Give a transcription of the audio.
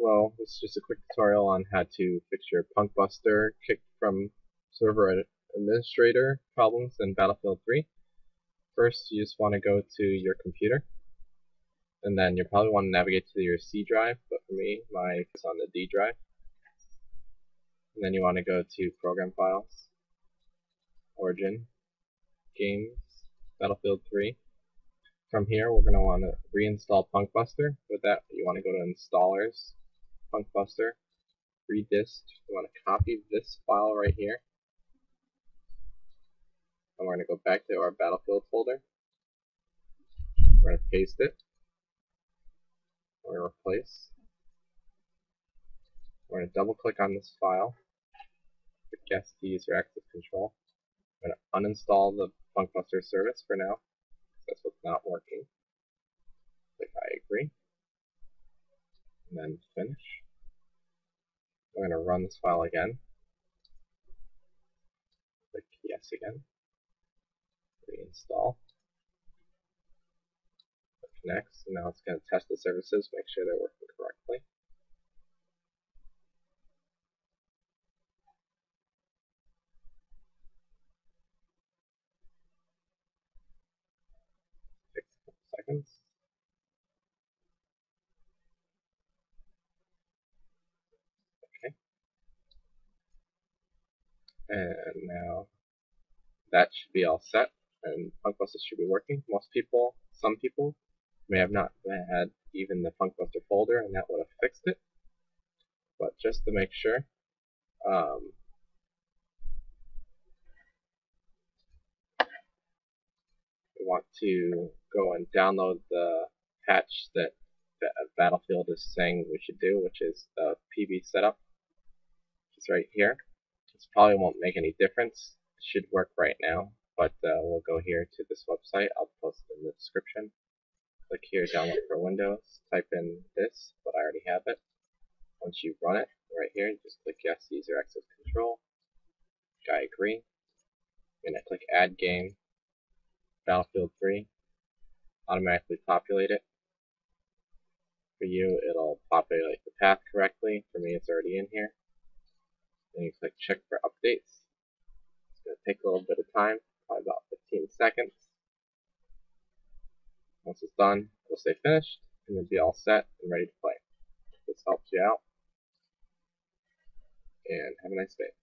well, it's just a quick tutorial on how to fix your Punkbuster kicked from server administrator problems in Battlefield 3. First, you just want to go to your computer, and then you'll probably want to navigate to your C drive, but for me, mine is on the D drive. And then you want to go to Program Files, Origin, Games, Battlefield 3. From here, we're going to want to reinstall Punkbuster. With that, you want to go to Installers, Punkbuster, Read Dist. You want to copy this file right here. And we're going to go back to our Battlefield folder. We're going to paste it. We're going to replace. We're going to double click on this file. Click yes to use your access control. I'm going to uninstall the Punkbuster service for now. That's what's not working. Click I agree. And then finish. We're going to run this file again. Click yes again. Reinstall. Click next. And now it's going to test the services, make sure they're working correctly. Okay. And now that should be all set and Punkbuster should be working. Some people may have not had even the Punkbuster folder and that would have fixed it. But just to make sure, we want to go and download the patch that Battlefield is saying we should do, which is the PB Setup. It's right here. This probably won't make any difference. It should work right now, but we'll go here to this website. I'll post it in the description. Click here, download for Windows. Type in this, but I already have it. Once you run it, right here, just click yes, user access control. I agree. I'm gonna click add game. Battlefield 3. Automatically populate it. For you, it'll populate the path correctly. For me, it's already in here. Then you click check for updates. It's going to take a little bit of time, probably about 15 seconds. Once it's done, it'll say finished, and you'll be all set and ready to play. This helps you out. And have a nice day.